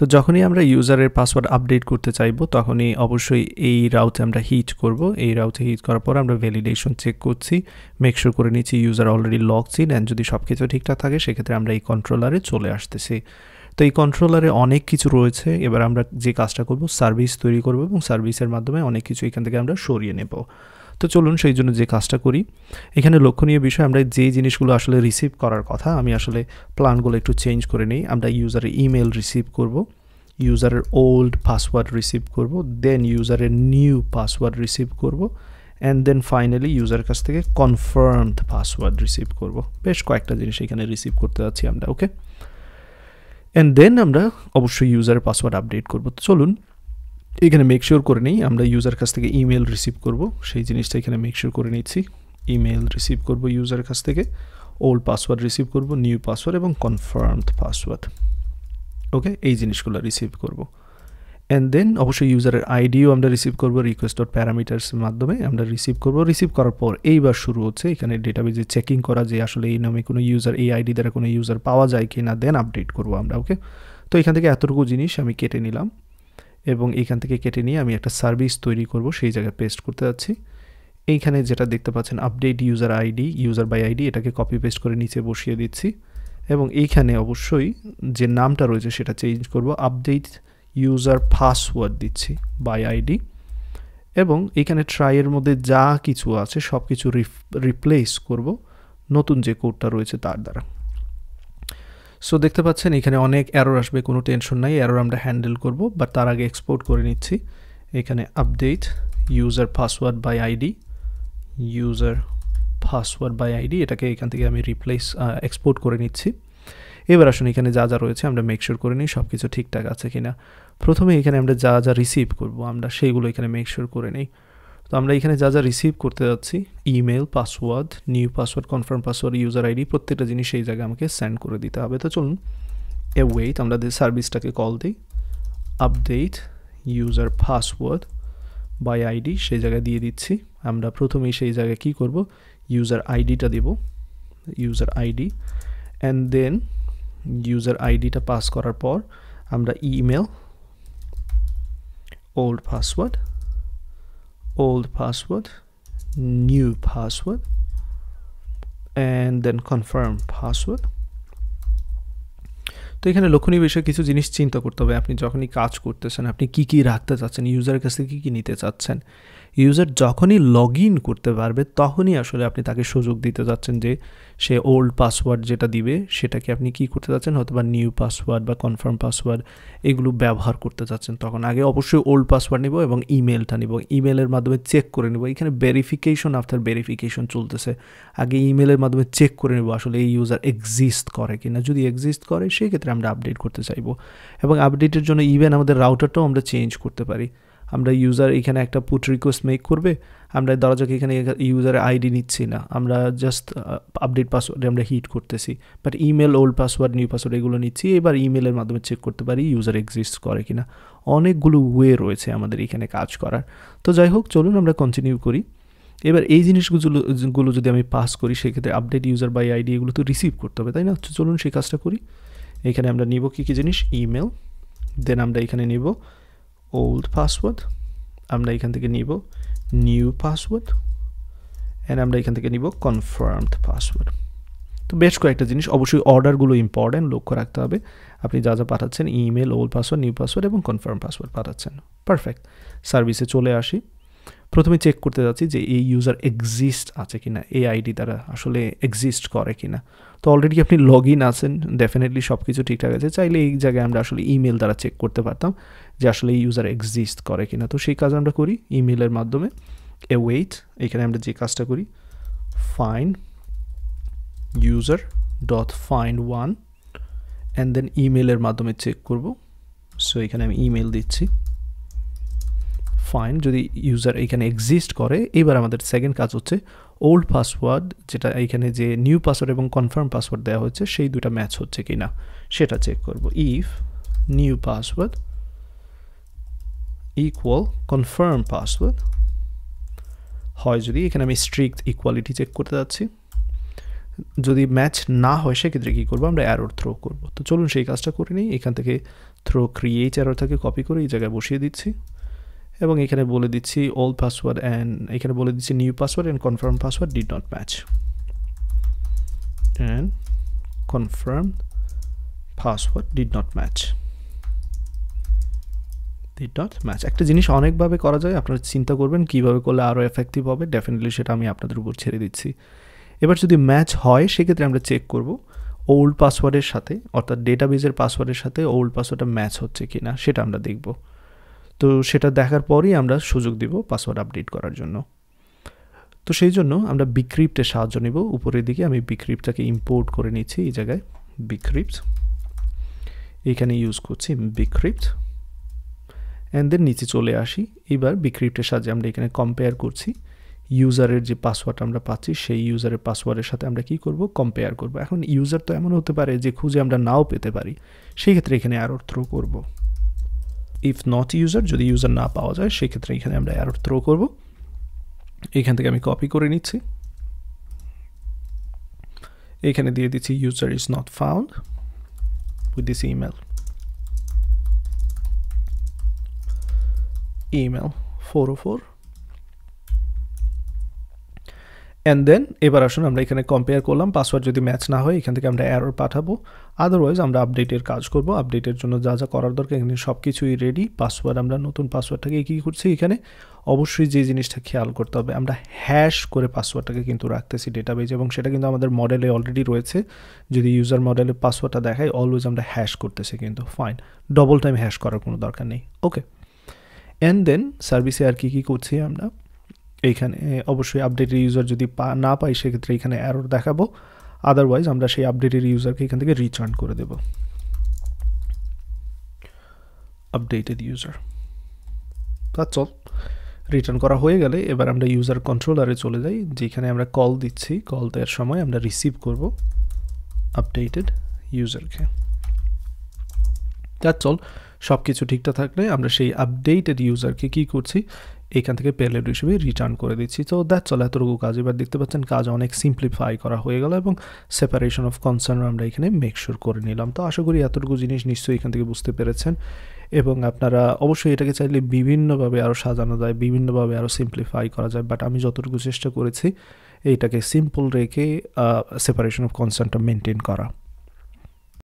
তো যখনই আমরা ইউজারের পাসওয়ার্ড আপডেট করতে চাইবো তখনই অবশ্যই এই রাউতে আমরা হিট করব। এই রাউতে হিট করার পর আমরা ভ্যালিডেশন চেক করছি, মেক শিওর করে নিচ্ছি user already logged in and যদি সব কিছু ঠিকঠাক থাকে সেক্ষেত্রে আমরা এই কন্ট্রোলারে চলে আসতেছি। তো এই কন্ট্রোলারে অনেক কিছু রয়েছে, এবার আমরা যে কাজটা করব সার্ভিস তৈরি করব এবং সার্ভিসের মাধ্যমে অনেক কিছু এখান থেকে আমরা সরিয়ে নেব। তো চলুন সেই জন্য যে কাজটা করি, এখানে লক্ষণীয় বিষয় আমরা যে জিনিসগুলো আসলে রিসিভ করার কথা, আমি আসলে প্ল্যানগুলো একটু চেঞ্জ করে নিই। আমরা ইউজারের ইমেল রিসিভ করব, ইউজারের ওল্ড পাসওয়ার্ড রিসিভ করব, দেন ইউজারের নিউ পাসওয়ার্ড রিসিভ করব অ্যান্ড দেন ফাইনালি ইউজারের কাছ থেকে কনফার্মড পাসওয়ার্ড রিসিভ করব। বেশ কয়েকটা জিনিস এখানে রিসিভ করতে যাচ্ছি আমরা, ওকে, অ্যান্ড দেন আমরা অবশ্যই ইউজারের পাসওয়ার্ড আপডেট করব। তো চলুন এখানে মেক শিওর করে নিই আমরা ইউজার কাছ থেকে ইমেল রিসিভ করব, সেই জিনিসটা এখানে মেক শিওর করে নিচ্ছি। ইমেল রিসিভ করব ইউজার কাছ থেকে, ওল্ড পাসওয়ার্ড রিসিভ করব, নিউ পাসওয়ার্ড এবং কনফার্মড পাসওয়ার্ড, ওকে, এই জিনিসগুলো রিসিভ করব। অ্যান্ড দেন অবশ্যই ইউজারের আইডিও আমরা রিসিভ করব, রিকোয়েস্ট ডট প্যারামিটার্সের মাধ্যমে আমরা রিসিভ করব। রিসিভ করার পর এইবার শুরু হচ্ছে এখানে ডেটাবেজে চেকিং করা যে আসলে এই নামে কোনো ইউজার, এই আইডি দ্বারা কোনো ইউজার পাওয়া যায় কি না, দেন আপডেট করব আমরা, ওকে। তো এখান থেকে এতটুকু জিনিস আমি কেটে নিলাম এবং এইখান থেকে কেটে নিয়ে আমি একটা সার্ভিস তৈরি করব, সেই জায়গায় পেস্ট করতে যাচ্ছি। এইখানে যেটা দেখতে পাচ্ছেন update user ID, user by ID, এটাকে কপি পেস্ট করে নিচে বসিয়ে দিচ্ছি এবং এইখানে অবশ্যই যে নামটা রয়েছে সেটা চেঞ্জ করব, আপডেট ইউজার পাসওয়ার্ড দিচ্ছি বাই আইডি এবং এইখানে ট্রাইয়ের মধ্যে যা কিছু আছে সব কিছু রিপ্লেস করব নতুন যে কোডটা রয়েছে তার দ্বারা। সো দেখতে পাচ্ছেন এখানে অনেক এরর আসবে, কোনো টেনশন নাই, এরর আমরা হ্যান্ডেল করব, বাট তার আগে এক্সপোর্ট করে নিচ্ছি। এখানে update user password by ID, user password by ID, এটাকে এখান থেকে আমি রিপ্লেস এক্সপোর্ট করে নিচ্ছি। এবার আসুন এখানে যা যা রয়েছে আমরা মেক শিওর করে নিই সব কিছু ঠিকঠাক আছে কিনা। প্রথমে এখানে আমরা যা যা রিসিভ করব আমরা সেইগুলো এখানে মেক শিওর করে নিই। তো আমরা এখানে যা যা রিসিভ করতে যাচ্ছি email, password, new password, confirm password, user ID, প্রত্যেকটা জিনিস সেই জায়গায় আমাকে সেন্ড করে দিতে হবে। তো চলুন এ ওয়েট আমরা সার্ভিসটাকে কল দিই, update user password by ID, সেই জায়গায় দিয়ে দিচ্ছি। আমরা প্রথমেই সেই জায়গায় কী করব, ইউজার আইডিটা দেব, user ID, and then user আইডিটা পাস করার পর আমরা email, old password, old password, new password, and then confirm password. তো এখানে লক্ষণীয় বিষয়ে কিছু জিনিস চিন্তা করতে হবে। আপনি যখনই কাজ করতেছেন আপনি কি কি রাখতে চাচ্ছেন, ইউজারের কাছে কি কি নিতে চাচ্ছেন। ইউজার যখনই লগ ইন করতে পারবে তখনই আসলে আপনি তাকে সুযোগ দিতে যাচ্ছেন যে সে ওল্ড পাসওয়ার্ড যেটা দিবে সেটাকে আপনি কি করতে যাচ্ছেন, হয়তো বা নিউ পাসওয়ার্ড বা কনফার্ম পাসওয়ার্ড এগুলো ব্যবহার করতে যাচ্ছেন। তখন আগে অবশ্যই ওল্ড পাসওয়ার্ড নিব এবং ইমেলটা নিব, ইমেলের মাধ্যমে চেক করে নেব। এখানে ভেরিফিকেশন আফটার ভেরিফিকেশন চলতেছে, আগে ইমেলের মাধ্যমে চেক করে নেব আসলে এই ইউজার এক্সিস্ট করে কি না। যদি এক্সিস্ট করে সেই ক্ষেত্রে আমরা আপডেট করতে চাইবো এবং আপডেটের জন্য ইভেন আমাদের রাউটারটাও আমরা চেঞ্জ করতে পারি। আমরা ইউজার এখানে একটা পুট রিকোয়েস্ট মেক করবে, আমরা ধরা যাক এখানে ইউজারের আইডি নিচ্ছি না, আমরা জাস্ট আপডেট পাসওয়ার্ডে আমরা হিট করতেছি, but email, old password, new password এগুলো নিচ্ছি। এবার ইমেলের মাধ্যমে চেক করতে পারি ইউজার এক্সিস্ট করে কিনা। অনেকগুলো ওয়ে রয়েছে আমাদের এখানে কাজ করার। তো যাই হোক চলুন আমরা কন্টিনিউ করি। এবার এই জিনিসগুলো যদি আমি পাস করি সেক্ষেত্রে আপডেট ইউজার বাই আইডি এগুলো তো রিসিভ করতে হবে, তাই না? চলুন সেই কাজটা করি। এখানে আমরা নিব কী কী জিনিস, ইমেল, দেন আমরা এখানে নিব old password, আমরা এখান থেকে নিব new password and আমরা এখান থেকে নিব confirmed password। তো বেশ কয়েকটা জিনিস, অবশ্যই অর্ডারগুলো ইম্পর্টেন্ট, লক্ষ্য রাখতে হবে। আপনি যা যা পাঠাচ্ছেন email, old password, new password এবং confirm password পাঠাচ্ছেন। পারফেক্ট, সার্ভিসে চলে আসি। প্রথমে চেক করতে যাচ্ছি যে এই ইউজার এক্সিস্ট আছে কিনা, এই আইডি দ্বারা আসলে এক্সিস্ট করে কিনা। তো অলরেডি আপনি লগ ইন আছেন, ডেফিনেটলি সব কিছু ঠিকঠাক আছে। চাইলে এই জায়গায় আমরা আসলে ইমেল দ্বারা চেক করতে পারতাম যে আসলে এই ইউজার এক্সিস্ট করে কিনা। তো সেই কাজ আমরা করি ইমেলের মাধ্যমে। এ ওয়েট, এখানে আমরা যে কাজটা করি find user dot find one and then ইমেলের মাধ্যমে চেক করব। সো এখানে আমি ইমেল দিচ্ছি, ফাইন, যদি ইউজার এখানে এক্সিস্ট করে। এবার আমাদের সেকেন্ড কাজ হচ্ছে ওল্ড পাসওয়ার্ড যেটা এইখানে যে নিউ পাসওয়ার্ড এবং কনফার্ম পাসওয়ার্ড দেওয়া হয়েছে সেই দুটা ম্যাচ হচ্ছে কি না সেটা চেক করব। If new password equal confirm password হয়, যদি এখানে আমি স্ট্রিক্ট ইকুয়ালিটি চেক করতে যাচ্ছি, যদি ম্যাচ না হয় সেক্ষেত্রে কী করবো আমরা অ্যারর থ্রো করব। তো চলুন সেই কাজটা করে নিই। এখান থেকে through create errorটাকে কপি করে এই জায়গায় বসিয়ে দিচ্ছি এবং এখানে বলে দিচ্ছি old password and এখানে বলে দিচ্ছি new password and confirm password did not match and confirmed password did not match একটা জিনিস অনেক ভাবে করা যায় আপনারা চিন্তা করবেন কিভাবে করলে আরো এফেক্টিভ হবে ডেফিনেটলি সেটা আমি আপনাদের উপর ছেড়ে দিচ্ছি এবার যদি ম্যাচ হয় সেই ক্ষেত্রে আমরা চেক করব old পাসওয়ার্ডের সাথে অর্থাৎ ডেটাবেজের পাসওয়ার্ডের সাথে old পাসওয়ার্ডটা ম্যাচ হচ্ছে কিনা সেটা আমরা দেখব তো সেটা দেখার পরেই আমরা সুযোগ দিব পাসওয়ার্ড আপডেট করার জন্য তো সেই জন্য আমরা bcryptের সাহায্য নেব উপরের দিকে আমি bcryptটাকে ইম্পোর্ট করে নিয়েছি এই জায়গায় bcrypt এখানে ইউজ করছি bcrypt and then নিচে চলে আসি এবার bcryptের সাহায্যে আমরা এখানে কম্পেয়ার করছি ইউজারের যে পাসওয়ার্ড আমরা পাচ্ছি সেই ইউজারের পাসওয়ার্ডের সাথে আমরা কি করব কম্পেয়ার করব এখন ইউজার তো এমন হতে পারে যে খুঁজে আমরা নাও পেতে পারি সেই ক্ষেত্রে এখানে এরর থ্রো করব if not user যদি ইউজার না পাওয়া যায় সেই ক্ষেত্রে এখানে আমরা এরর থ্রো করব এইখান থেকে আমি কপি করে নিচ্ছি এখানে দিয়ে দিচ্ছি user is not found with this email 404 and then এবার আসুন আমরা এখানে কম্পেয়ার করলাম পাসওয়ার্ড যদি ম্যাচ না হয় এখান থেকে আমরা এরর পাঠাবো अदरवाइज আমরা আপডেটের কাজ করব আপডেটের জন্য যা যা করার দরকার এখানে সবকিছুই রেডি পাসওয়ার্ড আমরা নতুন পাসওয়ার্ডটাকে কি করছি এখানে অবশ্যই যে জিনিসটা খেয়াল করতে হবে আমরা হ্যাশ করে পাসওয়ার্ডটাকে কিন্তু রাখতেছি ডেটাবেজে এবং সেটা কিন্তু আমাদের মডেলে অলরেডি রয়েছে যদি ইউজার মডেলে পাসওয়ার্ডটা দেখায় অলওয়েজ আমরা হ্যাশ করতেছি কিন্তু ফাইন ডাবল টাইম হ্যাশ করার কোনো দরকার নেই ওকে এন্ড দেন সার্ভিসে আর কি কি করছি আমরা এইখানে অবশ্যই আপডেটেড ইউজার যদি না পাই সে ক্ষেত্রে এখানে এরর দেখাবো अदरवाइज আমরা সেই আপডেটেড ইউজারকে এখান থেকে রিটার্ন করে দেব updated user that's all return করা হয়ে গেলে এবার আমরা ইউজার কন্ট্রোলারে চলে যাই যেখানে আমরা কল দিচ্ছি কল দেওয়ার সময় আমরা রিসিভ করব আপডেটেড ইউজারকে দ্যাটস অল সবকিছু ঠিকঠাক থাকলে আমরা সেই আপডেটেড ইউজারকে কি করছি এইখান থেকে পেলেড হিসেবে রিটার্ন করে দিচ্ছি তো দ্যাটস অল এতটুকু কাজ এবার দেখতে পাচ্ছেন কাজ অনেক সিম্পলিফাই করা হয়ে গেল এবং সেপারেশন অফ কনসার্ন আমরা এখানে মেক শিওর করে নিলাম তো আশা করি এতটুকু জিনিস নিশ্চয়ই এখান থেকে বুঝতে পেরেছেন এবং আপনারা অবশ্যই এটাকে চাইলে বিভিন্নভাবে আরও সাজানো যায় বিভিন্নভাবে আরও সিম্পলিফাই করা যায় বাট আমি যতটুকু চেষ্টা করেছি এইটাকে সিম্পল রেখে সেপারেশন অফ কনসার্নটা মেনটেন করা